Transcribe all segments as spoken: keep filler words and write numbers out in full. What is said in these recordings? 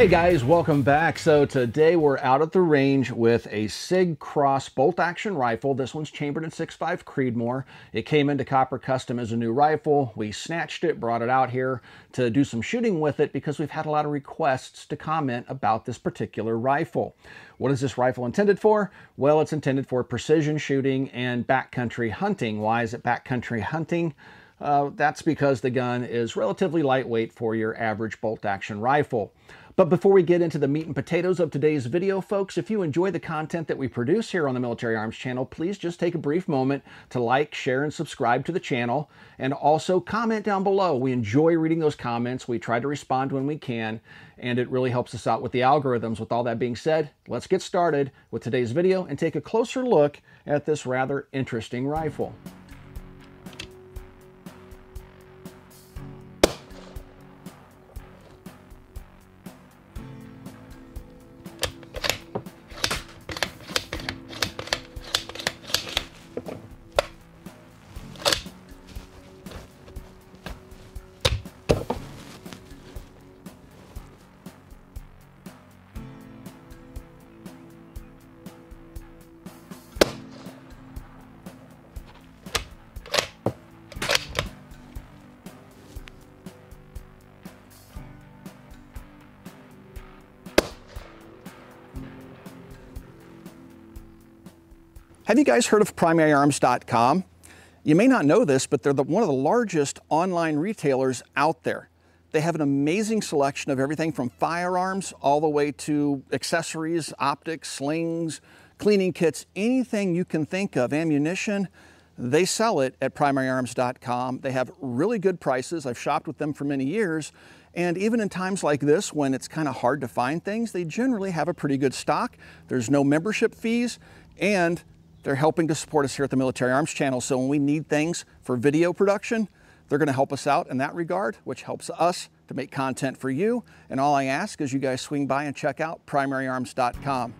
Hey guys, welcome back. So today we're out at the range with a Sig Cross bolt-action rifle. This one's chambered in six point five Creedmoor. It came into Copper Custom as a new rifle. We snatched it, brought it out here to do some shooting with it because we've had a lot of requests to comment about this particular rifle. What is this rifle intended for? Well, it's intended for precision shooting and backcountry hunting. Why is it backcountry hunting? Uh, that's because the gun is relatively lightweight for your average bolt-action rifle. But before we get into the meat and potatoes of today's video, folks, if you enjoy the content that we produce here on the Military Arms Channel, please just take a brief moment to like, share, and subscribe to the channel, and also comment down below. We enjoy reading those comments. We try to respond when we can, and it really helps us out with the algorithms. With all that being said, let's get started with today's video and take a closer look at this rather interesting rifle. Have you guys heard of primary arms dot com? You may not know this, but they're the, one of the largest online retailers out there. They have an amazing selection of everything from firearms all the way to accessories, optics, slings, cleaning kits, anything you can think of, ammunition. They sell it at primary arms dot com. They have really good prices. I've shopped with them for many years. And even in times like this, when it's kind of hard to find things, they generally have a pretty good stock. There's no membership fees, and they're helping to support us here at the Military Arms Channel. So when we need things for video production, they're gonna help us out in that regard, which helps us to make content for you. And all I ask is you guys swing by and check out primary arms dot com.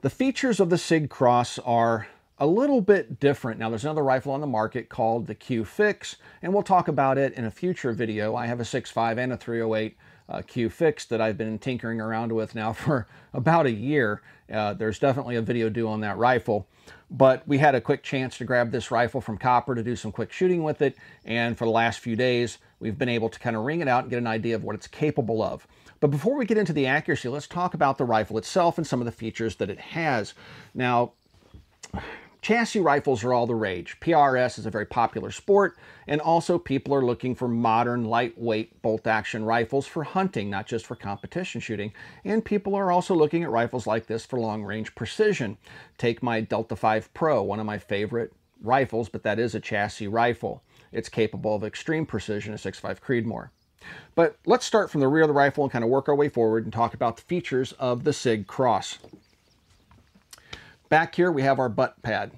The features of the Sig Cross are a little bit different. Now, there's another rifle on the market called the Q-Fix, and we'll talk about it in a future video. I have a six point five and a three oh eight uh, Q-Fix that I've been tinkering around with now for about a year. Uh, there's definitely a video due on that rifle, but we had a quick chance to grab this rifle from Copper to do some quick shooting with it, and for the last few days, we've been able to kind of wring it out and get an idea of what it's capable of. But before we get into the accuracy, let's talk about the rifle itself and some of the features that it has. Now, chassis rifles are all the rage. P R S is a very popular sport, and also people are looking for modern, lightweight bolt-action rifles for hunting, not just for competition shooting. And people are also looking at rifles like this for long-range precision. Take my Delta five Pro, one of my favorite rifles, but that is a chassis rifle. It's capable of extreme precision at six point five Creedmoor. But let's start from the rear of the rifle and kind of work our way forward and talk about the features of the Sig Cross. Back here we have our butt pad.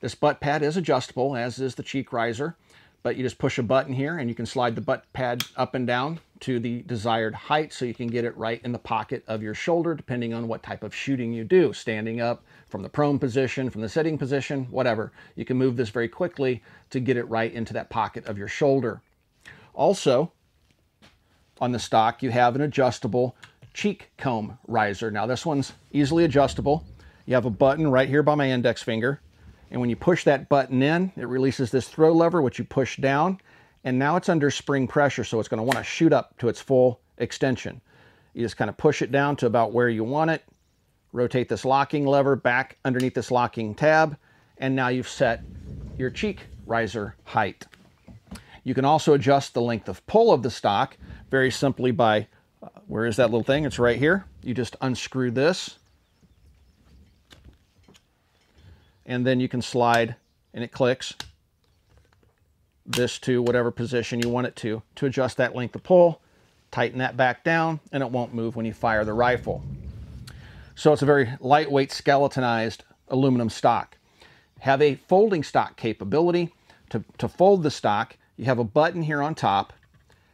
This butt pad is adjustable, as is the cheek riser, but you just push a button here and you can slide the butt pad up and down to the desired height so you can get it right in the pocket of your shoulder depending on what type of shooting you do. Standing up, from the prone position, from the sitting position, whatever. You can move this very quickly to get it right into that pocket of your shoulder. Also, on the stock, you have an adjustable cheek comb riser. Now this one's easily adjustable. You have a button right here by my index finger. And when you push that button in, it releases this throw lever, which you push down. And now it's under spring pressure, so it's gonna wanna shoot up to its full extension. You just kind of push it down to about where you want it. Rotate this locking lever back underneath this locking tab. And now you've set your cheek riser height. You can also adjust the length of pull of the stock very simply by, uh, where is that little thing? It's right here. You just unscrew this and then you can slide and it clicks this to whatever position you want it to, to adjust that length of pull, tighten that back down, and it won't move when you fire the rifle. So it's a very lightweight skeletonized aluminum stock. Have a folding stock capability. To, to fold the stock, you have a button here on top,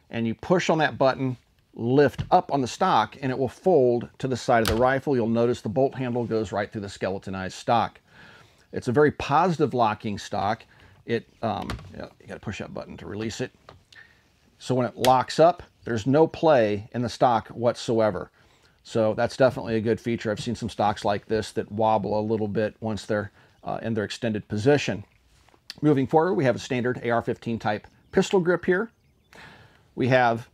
and you push on that button, lift up on the stock, and it will fold to the side of the rifle. You'll notice the bolt handle goes right through the skeletonized stock. It's a very positive locking stock. It, um, you gotta push that button to release it. So when it locks up, there's no play in the stock whatsoever. So that's definitely a good feature. I've seen some stocks like this that wobble a little bit once they're uh, in their extended position. Moving forward, we have a standard A R fifteen type pistol grip here. We have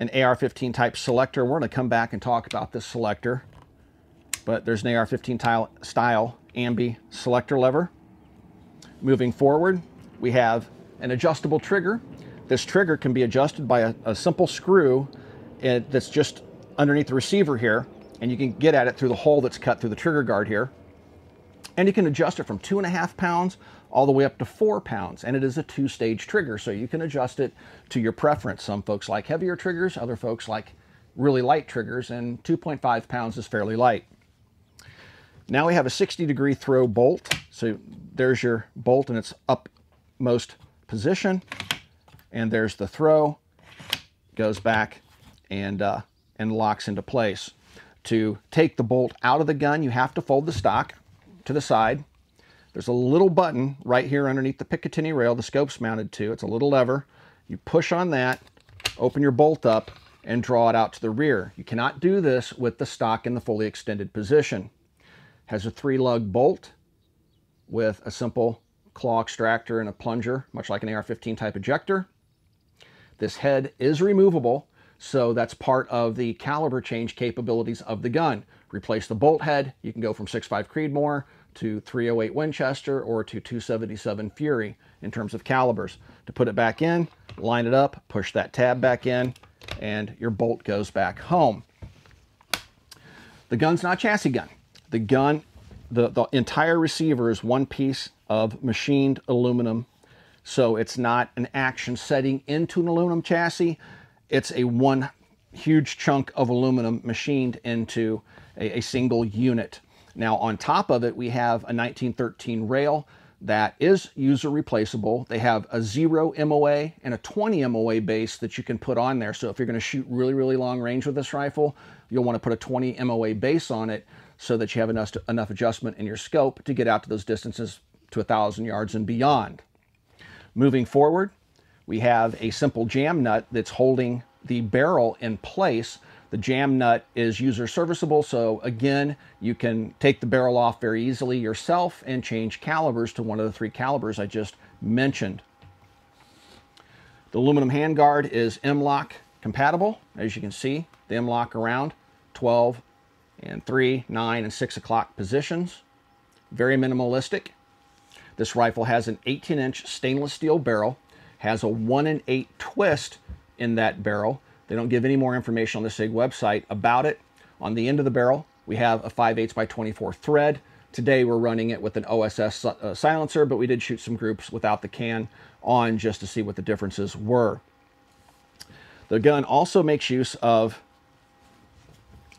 an A R fifteen type selector. We're going to come back and talk about this selector, but there's an A R fifteen style ambi selector lever. Moving forward, we have an adjustable trigger. This trigger can be adjusted by a, a simple screw it, that's just underneath the receiver here, and you can get at it through the hole that's cut through the trigger guard here. And you can adjust it from two and a half pounds all the way up to four pounds. And it is a two-stage trigger, so you can adjust it to your preference. Some folks like heavier triggers, other folks like really light triggers, and two point five pounds is fairly light. Now we have a sixty degree throw bolt. So there's your bolt in its upmost position. And there's the throw, goes back and, uh, and locks into place. To take the bolt out of the gun, you have to fold the stock to the side. There's a little button right here underneath the Picatinny rail the scope's mounted to. It's a little lever. You push on that, open your bolt up, and draw it out to the rear. You cannot do this with the stock in the fully extended position. It has a three lug bolt with a simple claw extractor and a plunger, much like an A R fifteen type ejector. This head is removable, so that's part of the caliber change capabilities of the gun. Replace the bolt head, you can go from six point five Creedmoor to three oh eight Winchester or to two seventy-seven Fury in terms of calibers. To put it back in, line it up, push that tab back in, and your bolt goes back home. The gun's not a chassis gun. The gun, the, the entire receiver is one piece of machined aluminum, so it's not an action setting into an aluminum chassis. It's a one huge chunk of aluminum machined into a, a single unit. Now on top of it, we have a nineteen thirteen rail that is user replaceable. They have a zero M O A and a twenty M O A base that you can put on there. So if you're going to shoot really, really long range with this rifle, you'll want to put a twenty M O A base on it so that you have enough, enough adjustment in your scope to get out to those distances to a thousand yards and beyond. Moving forward, we have a simple jam nut that's holding the barrel in place. The jam nut is user serviceable, so again, you can take the barrel off very easily yourself and change calibers to one of the three calibers I just mentioned. The aluminum handguard is M lock compatible. As you can see, the M lock around twelve and three, nine, and six o'clock positions. Very minimalistic. This rifle has an eighteen inch stainless steel barrel, has a one in eight twist in that barrel. They don't give any more information on the SIG website about it. On the end of the barrel, we have a five eighths by twenty-four thread. Today we're running it with an O S S uh, silencer, but we did shoot some groups without the can on just to see what the differences were. The gun also makes use of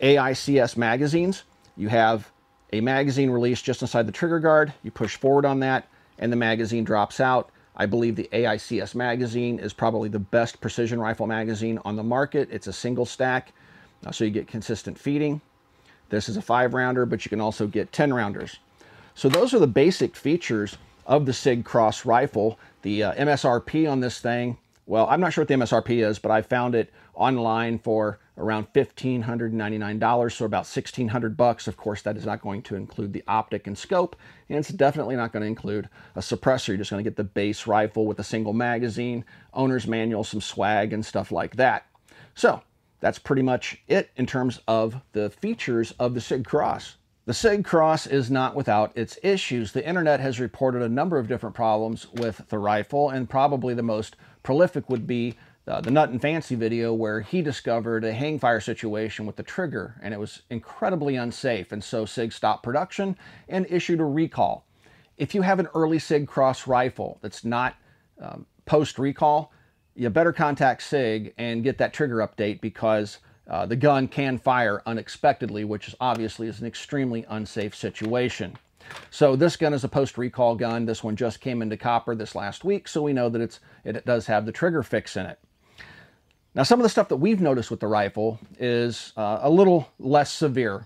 A I C S magazines. You have a magazine release just inside the trigger guard. You push forward on that and the magazine drops out. I believe the A I C S magazine is probably the best precision rifle magazine on the market. It's a single stack, so you get consistent feeding. This is a five rounder, but you can also get ten rounders. So those are the basic features of the SIG Cross rifle. The uh, M S R P on this thing, well, I'm not sure what the M S R P is, but I found it online for around one thousand five hundred ninety-nine dollars, so about sixteen hundred bucks. Of course, that is not going to include the optic and scope, and it's definitely not going to include a suppressor. You're just going to get the base rifle with a single magazine, owner's manual, some swag, and stuff like that. So that's pretty much it in terms of the features of the SIG Cross. The SIG Cross is not without its issues. The internet has reported a number of different problems with the rifle, and probably the most prolific would be Uh, the Nut and Fancy video where he discovered a hang fire situation with the trigger, and it was incredibly unsafe, and so SIG stopped production and issued a recall. if you have an early Sig Cross rifle that's not um, post-recall, you better contact Sig and get that trigger update, because uh, the gun can fire unexpectedly, which is obviously is an extremely unsafe situation. So this gun is a post-recall gun. This one just came into copper this last week, so we know that it's, it does have the trigger fix in it. Now, some of the stuff that we've noticed with the rifle is uh, a little less severe.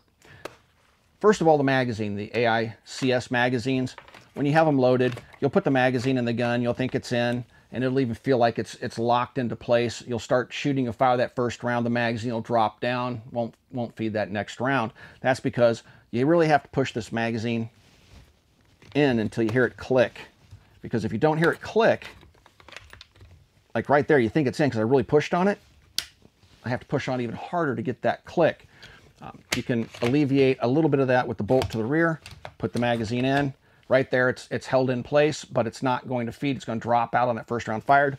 First of all, the magazine, the A I C S magazines, when you have them loaded, you'll put the magazine in the gun, you'll think it's in, and it'll even feel like it's it's locked into place. You'll start shooting a fire that first round, the magazine will drop down, won't, won't feed that next round. That's because you really have to push this magazine in until you hear it click. Because if you don't hear it click, like right there, you think it's in because I really pushed on it. I have to push on even harder to get that click. Um, you can alleviate a little bit of that with the bolt to the rear, put the magazine in. Right there, it's, it's held in place, but it's not going to feed. It's going to drop out on that first round fired.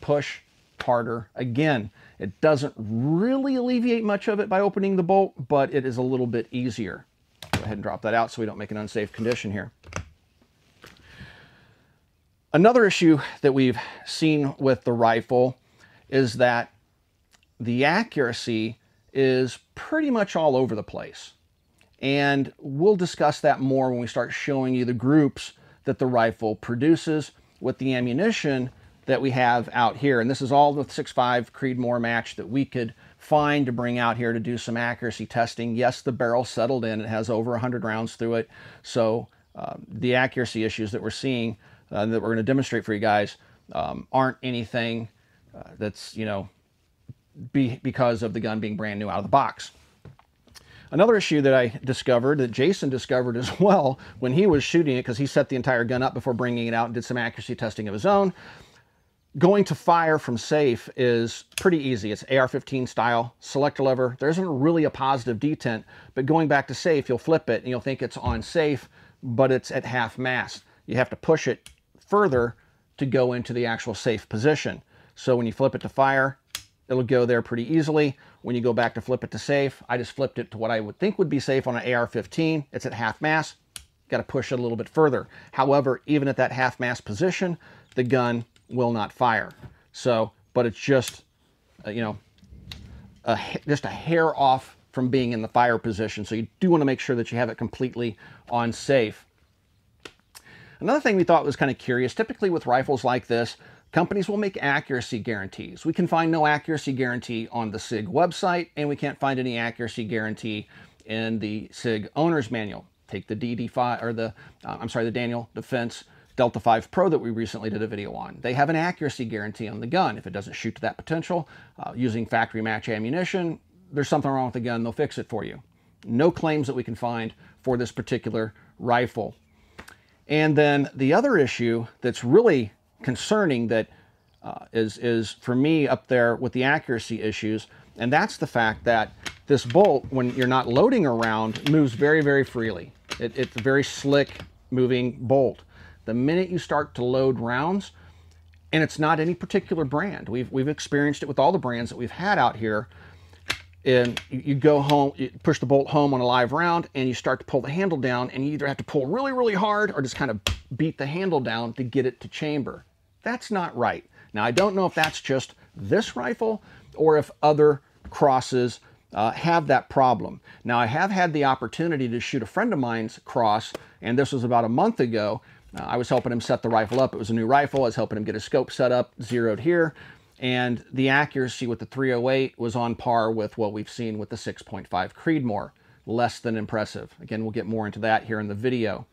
Push harder again. It doesn't really alleviate much of it by opening the bolt, but it is a little bit easier. Go ahead and drop that out so we don't make an unsafe condition here. Another issue that we've seen with the rifle is that the accuracy is pretty much all over the place. And we'll discuss that more when we start showing you the groups that the rifle produces with the ammunition that we have out here. And this is all the six point five Creedmoor match that we could find to bring out here to do some accuracy testing. Yes, the barrel settled in. It has over one hundred rounds through it. So uh, the accuracy issues that we're seeing uh, that we're going to demonstrate for you guys um, aren't anything uh, that's, you know, be, because of the gun being brand new out of the box. Another issue that I discovered, that Jason discovered as well when he was shooting it, because he set the entire gun up before bringing it out and did some accuracy testing of his own, going to fire from safe is pretty easy. It's A R fifteen style, selector lever. There isn't really a positive detent, but going back to safe, you'll flip it and you'll think it's on safe, but it's at half mast. You have to push it further to go into the actual safe position. So when you flip it to fire, it'll go there pretty easily. When you go back to flip it to safe, I just flipped it to what I would think would be safe on an A R fifteen. It's at half mast. Got to push it a little bit further. However, even at that half mast position, the gun will not fire. So, but it's just, uh, you know, a, just a hair off from being in the fire position. So you do want to make sure that you have it completely on safe. Another thing we thought was kind of curious, typically with rifles like this, companies will make accuracy guarantees. We can find no accuracy guarantee on the SIG website, and we can't find any accuracy guarantee in the SIG owner's manual. Take the D D five or the, uh, I'm sorry, the Daniel Defense Delta five Pro that we recently did a video on. They have an accuracy guarantee on the gun. If it doesn't shoot to that potential, uh, using factory match ammunition, there's something wrong with the gun, they'll fix it for you. No claims that we can find for this particular rifle. And then the other issue that's really concerning that uh, is, is for me up there with the accuracy issues, and that's the fact that this bolt, when you're not loading around, moves very, very freely. It, it's a very slick moving bolt. The minute you start to load rounds, and it's not any particular brand, we've, we've experienced it with all the brands that we've had out here, and you, you go home, you push the bolt home on a live round, and you start to pull the handle down, and you either have to pull really, really hard or just kind of beat the handle down to get it to chamber. That's not right. Now, I don't know if that's just this rifle or if other crosses uh, have that problem. Now, I have had the opportunity to shoot a friend of mine's cross, and this was about a month ago. Uh, I was helping him set the rifle up. It was a new rifle. I was helping him get his scope set up, zeroed here, and the accuracy with the three oh eight was on par with what we've seen with the six point five Creedmoor. Less than impressive. Again, we'll get more into that here in the video.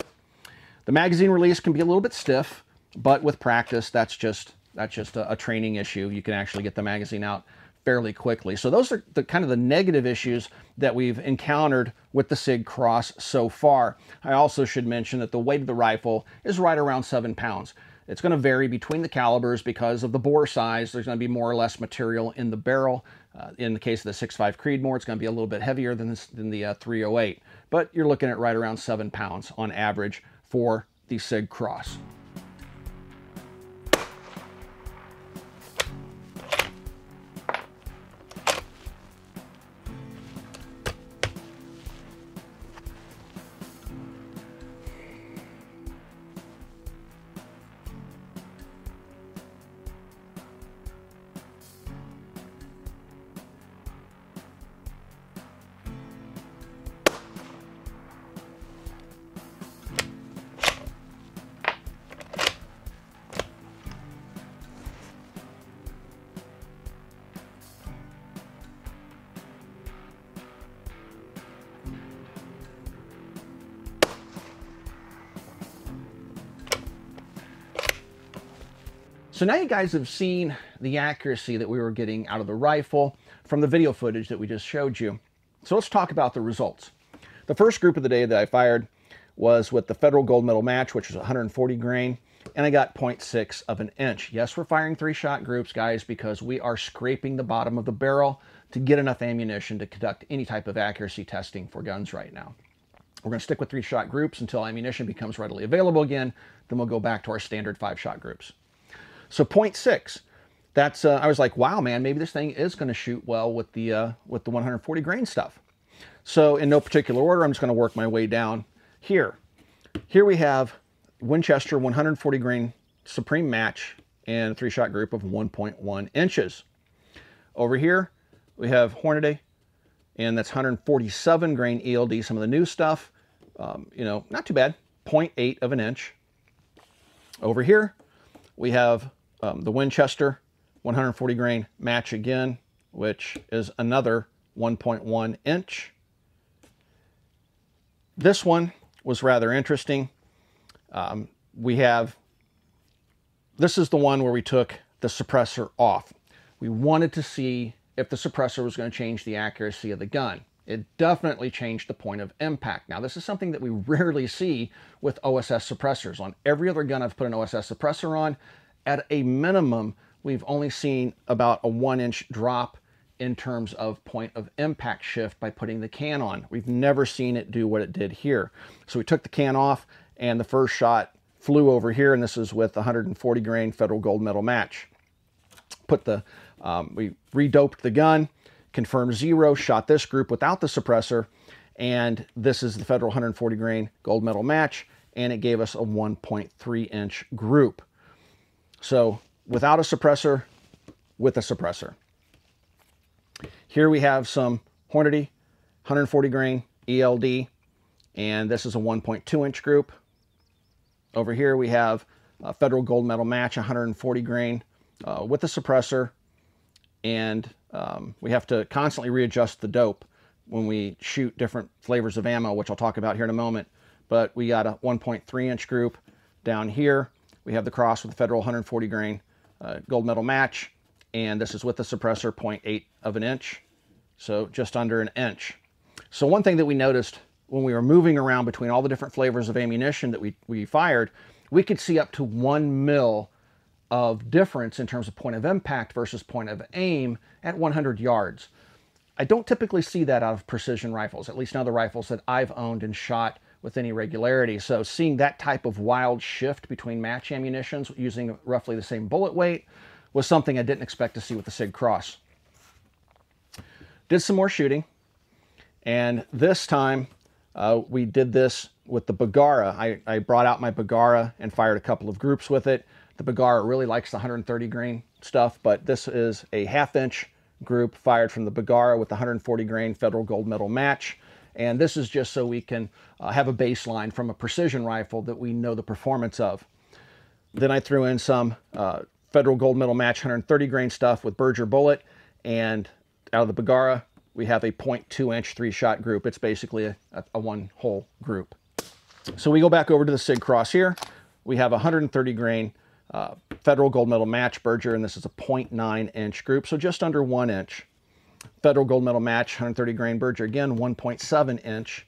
The magazine release can be a little bit stiff, but with practice, that's just that's just a, a training issue. You can actually get the magazine out fairly quickly. So those are the kind of the negative issues that we've encountered with the SIG Cross so far. I also should mention that the weight of the rifle is right around seven pounds. It's going to vary between the calibers because of the bore size. There's going to be more or less material in the barrel. Uh, in the case of the six point five Creedmoor, it's going to be a little bit heavier than, this, than the uh, three oh eight, but you're looking at right around seven pounds on average for the SIG Cross. So now you guys have seen the accuracy that we were getting out of the rifle from the video footage that we just showed you. So let's talk about the results. The first group of the day that I fired was with the Federal Gold Medal Match, which was one hundred forty grain, and I got point six of an inch. Yes, we're firing three-shot groups, guys, because we are scraping the bottom of the barrel to get enough ammunition to conduct any type of accuracy testing for guns right now. We're going to stick with three-shot groups until ammunition becomes readily available again, then we'll go back to our standard five-shot groups. So point six, that's, uh, I was like, wow, man, maybe this thing is going to shoot well with the, uh, with the one hundred forty grain stuff. So in no particular order, I'm just going to work my way down here. Here we have Winchester one hundred forty grain Supreme Match and a three-shot group of one point one inches. Over here, we have Hornady, and that's one hundred forty-seven grain E L D, some of the new stuff. Um, you know, not too bad, point eight of an inch. Over here, we have um, the Winchester one hundred forty grain match again, which is another one point one inch. This one was rather interesting. Um, we have, this is the one where we took the suppressor off. We wanted to see if the suppressor was going to change the accuracy of the gun. It definitely changed the point of impact. Now, this is something that we rarely see with O S S suppressors. On every other gun I've put an O S S suppressor on, at a minimum, we've only seen about a one-inch drop in terms of point of impact shift by putting the can on. We've never seen it do what it did here. So we took the can off, and the first shot flew over here, and this is with one hundred forty grain Federal Gold Medal Match. Put the, um, we redoped the gun, confirmed zero, shot this group without the suppressor, and this is the Federal one hundred forty grain Gold Medal Match, and it gave us a one point three inch group. So without a suppressor, with a suppressor. Here we have some Hornady one hundred forty grain E L D, and this is a one point two inch group. Over here we have a Federal Gold Medal Match one hundred forty grain uh, with a suppressor, and Um, we have to constantly readjust the dope when we shoot different flavors of ammo, which I'll talk about here in a moment. But we got a one point three inch group down here. We have the cross with the Federal one hundred forty grain uh, Gold Medal Match, and this is with the suppressor, point eight of an inch, so just under an inch. So one thing that we noticed when we were moving around between all the different flavors of ammunition that we, we fired, we could see up to one mil of difference in terms of point of impact versus point of aim at one hundred yards. I don't typically see that out of precision rifles, at least not the rifles that I've owned and shot with any regularity. So seeing that type of wild shift between match ammunitions using roughly the same bullet weight was something I didn't expect to see with the Sig Cross. Did some more shooting, and this time uh, we did this with the Bergara. I, I brought out my Bergara and fired a couple of groups with it. The Bergara really likes the one hundred thirty grain stuff, but this is a half inch group fired from the Bergara with the one hundred forty grain Federal Gold Medal Match. And this is just so we can uh, have a baseline from a precision rifle that we know the performance of. Then I threw in some uh, Federal Gold Medal Match one hundred thirty grain stuff with Berger bullet, and out of the Bergara, we have a point two inch three shot group. It's basically a, a one hole group. So we go back over to the Sig Cross here. We have one hundred thirty grain Uh, Federal Gold Medal Match Berger, and this is a point nine inch group, so just under one inch. Federal Gold Medal Match one hundred thirty grain Berger, again one point seven inch.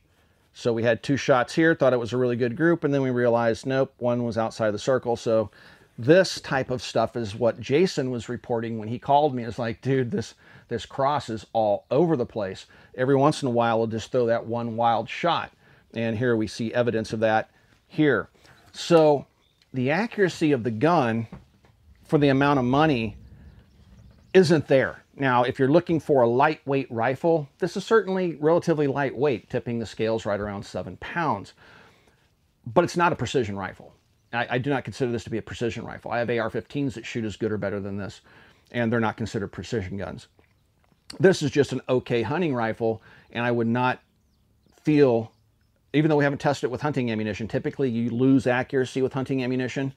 So we had two shots here, thought it was a really good group, and then we realized, nope, one was outside of the circle. So this type of stuff is what Jason was reporting when he called me. It's like, dude, this this cross is all over the place. Every once in a while, we'll just throw that one wild shot, and here we see evidence of that here. So the accuracy of the gun for the amount of money isn't there. Now, if you're looking for a lightweight rifle, this is certainly relatively lightweight, tipping the scales right around seven pounds, but it's not a precision rifle. I, I do not consider this to be a precision rifle. I have A R fifteens that shoot as good or better than this, and they're not considered precision guns. This is just an okay hunting rifle, and I would not feel, even though we haven't tested it with hunting ammunition, typically you lose accuracy with hunting ammunition.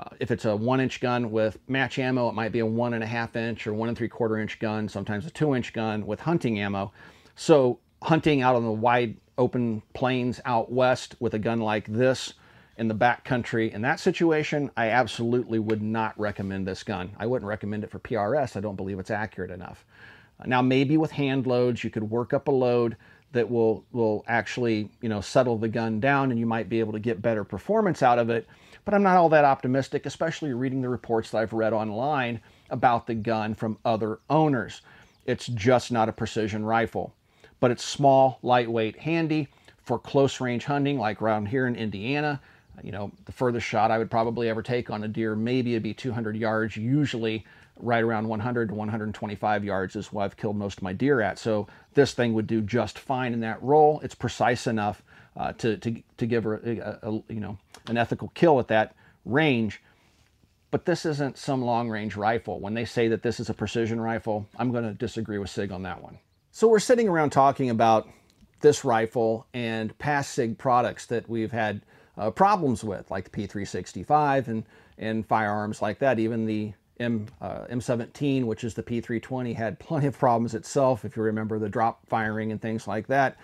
Uh, if it's a one inch gun with match ammo, it might be a one and a half inch or one and three quarter inch gun, sometimes a two inch gun with hunting ammo. So hunting out on the wide open plains out west with a gun like this in the back country. In that situation, I absolutely would not recommend this gun. I wouldn't recommend it for P R S. I don't believe it's accurate enough. Now, maybe with hand loads, you could work up a load that will, will actually, you know, settle the gun down, and you might be able to get better performance out of it. But I'm not all that optimistic, especially reading the reports that I've read online about the gun from other owners. It's just not a precision rifle, but it's small, lightweight, handy for close range hunting, like around here in Indiana. You know, the furthest shot I would probably ever take on a deer, maybe it'd be two hundred yards, usually right around one hundred to one hundred twenty-five yards is what I've killed most of my deer at. So this thing would do just fine in that role. It's precise enough uh, to, to, to give her a, a, a, you know, an ethical kill at that range. But this isn't some long-range rifle. When they say that this is a precision rifle, I'm going to disagree with SIG on that one. So we're sitting around talking about this rifle and past SIG products that we've had uh, problems with, like the P three sixty-five and, and firearms like that. Even the M, uh, M seventeen, which is the P three twenty, had plenty of problems itself, if you remember the drop firing and things like that.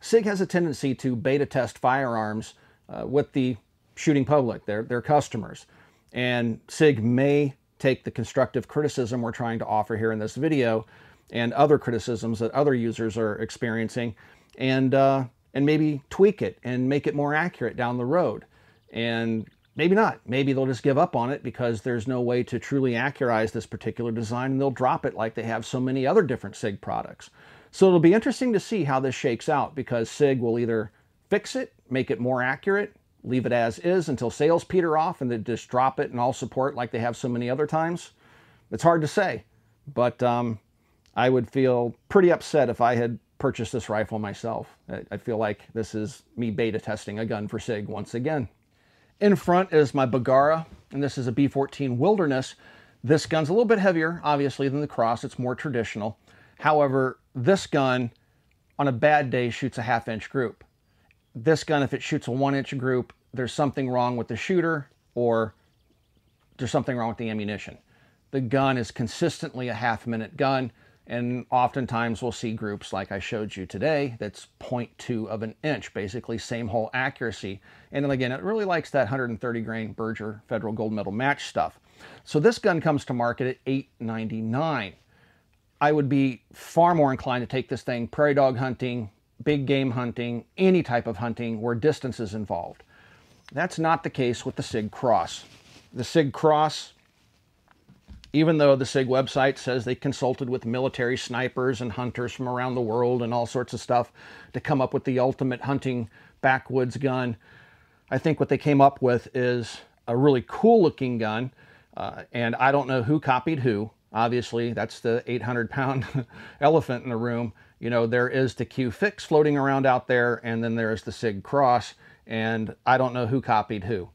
SIG has a tendency to beta test firearms uh, with the shooting public, their, their customers. And SIG may take the constructive criticism we're trying to offer here in this video and other criticisms that other users are experiencing and, uh, and maybe tweak it and make it more accurate down the road. And maybe not. Maybe they'll just give up on it because there's no way to truly accurize this particular design, and they'll drop it like they have so many other different SIG products. So it'll be interesting to see how this shakes out, because SIG will either fix it, make it more accurate, leave it as is until sales peter off and they just drop it and all support like they have so many other times. It's hard to say, but um, I would feel pretty upset if I had purchased this rifle myself. I, I feel like this is me beta testing a gun for SIG once again. In front is my Bergara, and this is a B fourteen Wilderness. This gun's a little bit heavier, obviously, than the Cross. It's more traditional. However, this gun, on a bad day, shoots a half-inch group. This gun, if it shoots a one-inch group, there's something wrong with the shooter, or there's something wrong with the ammunition. The gun is consistently a half-minute gun, and oftentimes we'll see groups like I showed you today that's point two of an inch, basically same hole accuracy. And then again, it really likes that one hundred thirty grain Berger Federal Gold Medal Match stuff. So this gun comes to market at eight ninety-nine. I would be far more inclined to take this thing prairie dog hunting, big game hunting, any type of hunting where distance is involved. That's not the case with the SIG Cross. The SIG Cross, even though the SIG website says they consulted with military snipers and hunters from around the world and all sorts of stuff to come up with the ultimate hunting backwoods gun, I think what they came up with is a really cool looking gun, uh, and I don't know who copied who. Obviously, that's the eight hundred pound elephant in the room. You know, there is the Q-Fix floating around out there, and then there is the SIG Cross, and I don't know who copied who,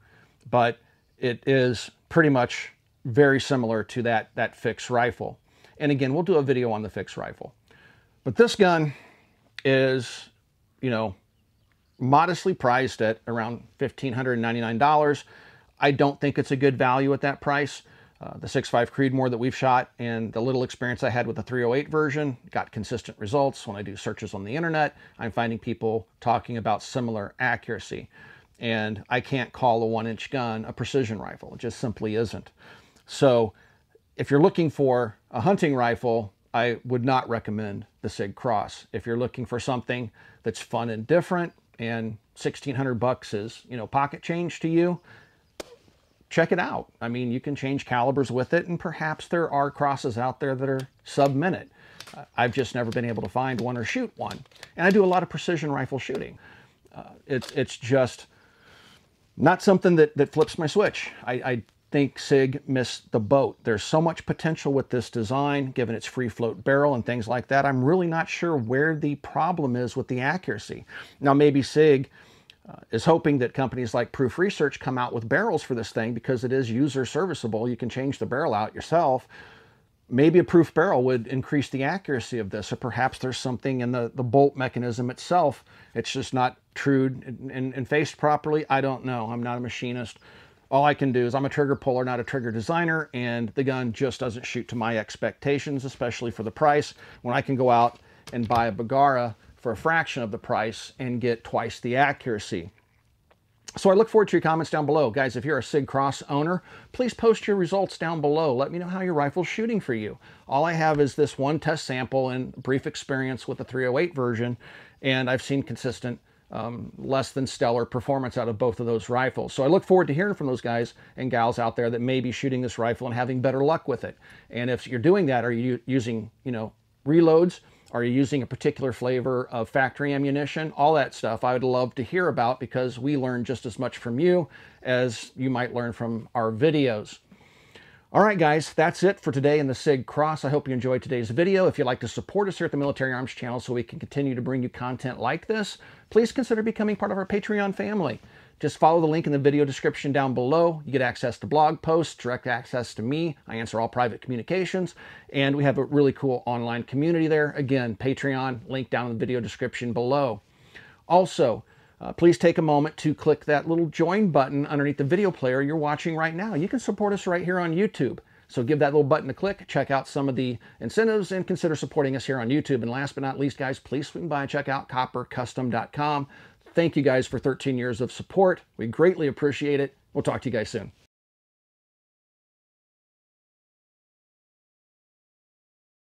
but it is pretty much very similar to that, that Fix rifle. And again, we'll do a video on the Fix rifle. But this gun is, you know, modestly priced at around one thousand five hundred ninety-nine dollars. I don't think it's a good value at that price. Uh, the six point five Creedmoor that we've shot and the little experience I had with the three oh eight version got consistent results. When I do searches on the internet, I'm finding people talking about similar accuracy. And I can't call a one-inch gun a precision rifle. It just simply isn't. So if you're looking for a hunting rifle, I would not recommend the SIG Cross. If you're looking for something that's fun and different, and sixteen hundred bucks is, you know, pocket change to you, check it out. I mean, you can change calibers with it, and perhaps there are Crosses out there that are sub-minute. Uh, I've just never been able to find one or shoot one. And I do a lot of precision rifle shooting. Uh, it's, it's just not something that, that flips my switch. I, I think SIG missed the boat. There's so much potential with this design, given its free float barrel and things like that. I'm really not sure where the problem is with the accuracy. Now, maybe SIG Uh, is hoping that companies like Proof Research come out with barrels for this thing, because it is user serviceable. You can change the barrel out yourself. Maybe a proof barrel would increase the accuracy of this, or perhaps there's something in the, the bolt mechanism itself. It's just not trued and, and, and faced properly. I don't know. I'm not a machinist. All I can do is I'm a trigger puller, not a trigger designer, and the gun just doesn't shoot to my expectations, especially for the price, when I can go out and buy a Bergara for a fraction of the price and get twice the accuracy. So I look forward to your comments down below. Guys, if you're a Sig Cross owner, please post your results down below. Let me know how your rifle's shooting for you. All I have is this one test sample and brief experience with the three oh eight version, and I've seen consistent, um, less than stellar performance out of both of those rifles. So I look forward to hearing from those guys and gals out there that may be shooting this rifle and having better luck with it. And if you're doing that, are you using, you know, reloads? Are you using a particular flavor of factory ammunition? All that stuff I would love to hear about, because we learn just as much from you as you might learn from our videos. All right, guys, that's it for today in the Sig Cross. I hope you enjoyed today's video. If you'd like to support us here at the Military Arms Channel so we can continue to bring you content like this, please consider becoming part of our Patreon family. Just follow the link in the video description down below. You get access to blog posts, direct access to me. I answer all private communications, and we have a really cool online community there. Again, Patreon, link down in the video description below. Also, uh, please take a moment to click that little join button underneath the video player you're watching right now. You can support us right here on YouTube. So give that little button a click, check out some of the incentives, and consider supporting us here on YouTube. And last but not least, guys, please swing by and check out copper custom dot com. Thank you guys for thirteen years of support. We greatly appreciate it. We'll talk to you guys soon.